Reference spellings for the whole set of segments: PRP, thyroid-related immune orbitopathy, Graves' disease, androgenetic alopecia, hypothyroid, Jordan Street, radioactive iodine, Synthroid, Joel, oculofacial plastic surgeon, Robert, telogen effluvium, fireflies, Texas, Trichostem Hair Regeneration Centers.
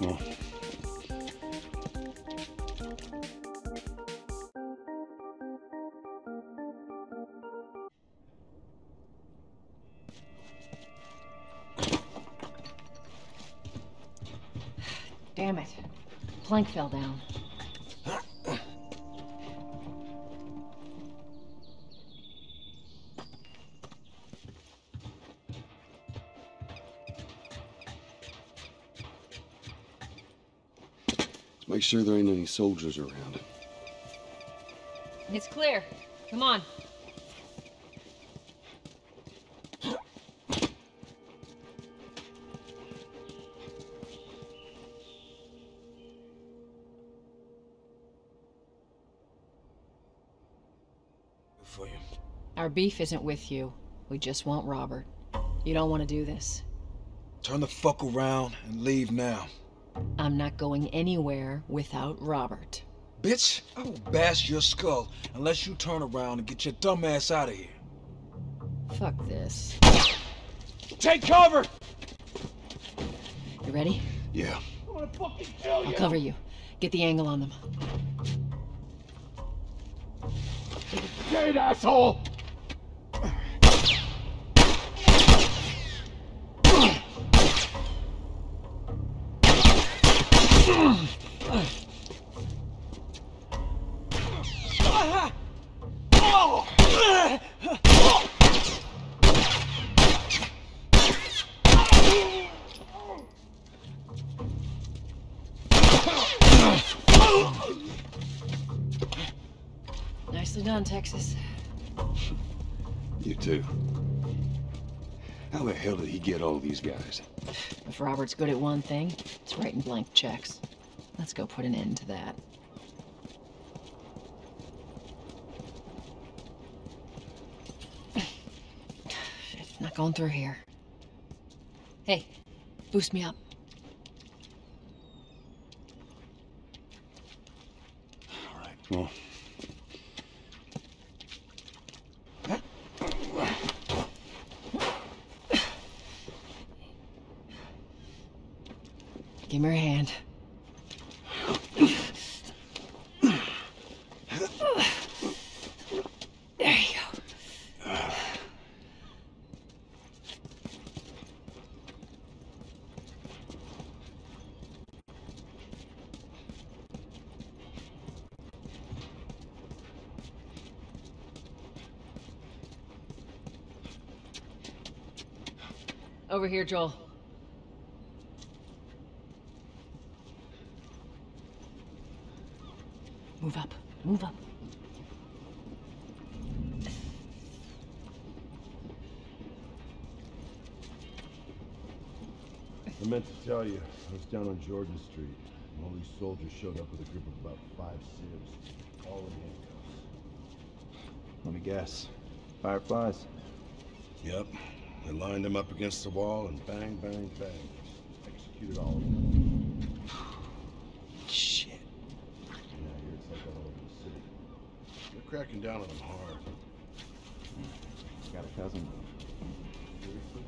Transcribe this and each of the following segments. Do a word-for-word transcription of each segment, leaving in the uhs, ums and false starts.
Yeah. Damn it. Plank fell down. Make sure there ain't any soldiers around. It's clear. Come on. For you. Our beef isn't with you. We just want Robert. You don't want to do this. Turn the fuck around and leave now. I'm not going anywhere without Robert. Bitch, I will bash your skull unless you turn around and get your dumb ass out of here. Fuck this. Take cover! You ready? Yeah. I wanna fucking kill you. I'll cover you. Get the angle on them. Get it, asshole! Nicely done, Texas. You too. How the hell did he get all these guys? If Robert's good at one thing, it's writing blank checks. Let's go put an end to that. It's not going through here. Hey, boost me up. All right, come on. Give me your hand. There you go. Over here, Joel. Move up. Move up. I meant to tell you, I was down on Jordan Street, and all these soldiers showed up with a group of about five civs, all in handcuffs. Let me guess. Fireflies? Yep. They lined them up against the wall, and bang, bang, bang. Executed all of them. Cracking down on them hard. Got a cousin. Seriously?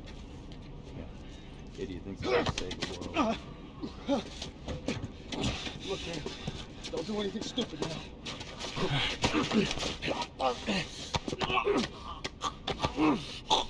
Yeah. Idiot thinks he's going to save the world. Look, man. Don't do anything stupid now.